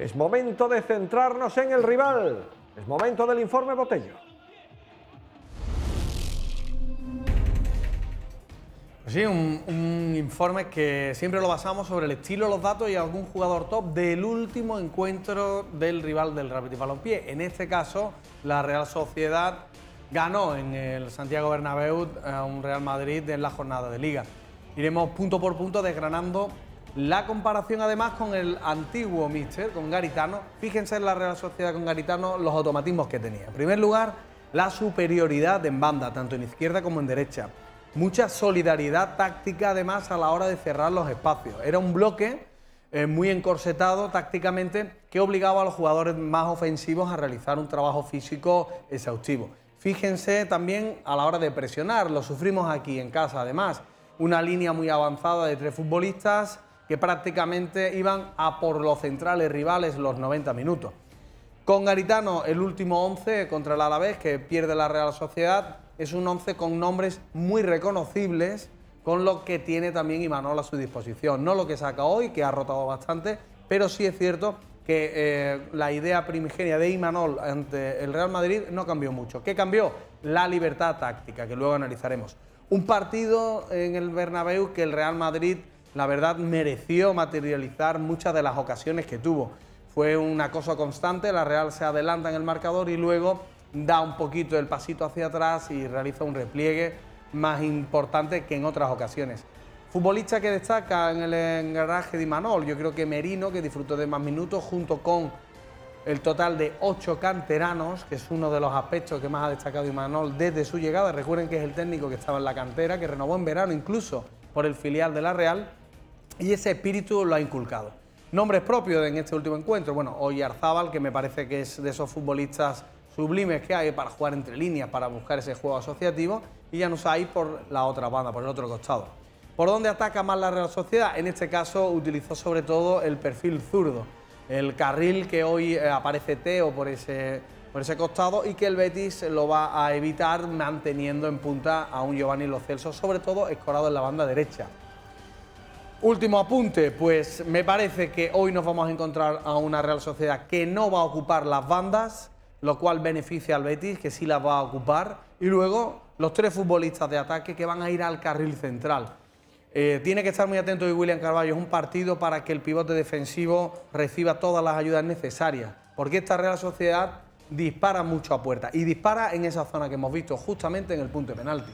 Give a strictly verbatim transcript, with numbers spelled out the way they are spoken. Es momento de centrarnos en el rival. Es momento del informe Botello. Sí, un, un informe que siempre lo basamos sobre el estilo, los datos y algún jugador top del último encuentro del rival del Real Betis Balompié. En este caso, la Real Sociedad ganó en el Santiago Bernabéu a un Real Madrid en la jornada de Liga. Iremos punto por punto desgranando la comparación, además, con el antiguo míster, con Garitano. Fíjense en la Real Sociedad con Garitano los automatismos que tenía. En primer lugar, la superioridad en banda, tanto en izquierda como en derecha. Mucha solidaridad táctica, además, a la hora de cerrar los espacios. Era un bloque eh, muy encorsetado tácticamente que obligaba a los jugadores más ofensivos a realizar un trabajo físico exhaustivo. Fíjense también a la hora de presionar, lo sufrimos aquí en casa, además. Una línea muy avanzada de tres futbolistas que prácticamente iban a por los centrales rivales los noventa minutos. Con Garitano, el último once contra el Alavés, que pierde la Real Sociedad, es un once con nombres muy reconocibles, con lo que tiene también Imanol a su disposición. No lo que saca hoy, que ha rotado bastante, pero sí es cierto que eh, la idea primigenia de Imanol ante el Real Madrid no cambió mucho. ¿Qué cambió? La libertad táctica, que luego analizaremos. Un partido en el Bernabéu que el Real Madrid, la verdad, mereció materializar muchas de las ocasiones que tuvo. Fue un acoso constante, la Real se adelanta en el marcador y luego da un poquito el pasito hacia atrás y realiza un repliegue más importante que en otras ocasiones. Futbolista que destaca en el engranaje de Imanol, yo creo que Merino, que disfrutó de más minutos, junto con el total de ocho canteranos, que es uno de los aspectos que más ha destacado Imanol desde su llegada. Recuerden que es el técnico que estaba en la cantera, que renovó en verano incluso por el filial de la Real, y ese espíritu lo ha inculcado. Nombres propios en este último encuentro, bueno, Oyarzabal, que me parece que es de esos futbolistas sublimes que hay para jugar entre líneas, para buscar ese juego asociativo, y ya nos hay por la otra banda, por el otro costado. ¿Por dónde ataca más la Real Sociedad? En este caso utilizó sobre todo el perfil zurdo, el carril que hoy aparece Teo por ese, por ese costado y que el Betis lo va a evitar manteniendo en punta a un Giovanni Lo Celso, sobre todo escorado en la banda derecha. Último apunte, pues me parece que hoy nos vamos a encontrar a una Real Sociedad que no va a ocupar las bandas, lo cual beneficia al Betis, que sí las va a ocupar, y luego los tres futbolistas de ataque que van a ir al carril central. Eh, tiene que estar muy atento de William Carvalho, es un partido para que el pivote defensivo reciba todas las ayudas necesarias, porque esta Real Sociedad dispara mucho a puerta, y dispara en esa zona que hemos visto, justamente en el punto de penalti.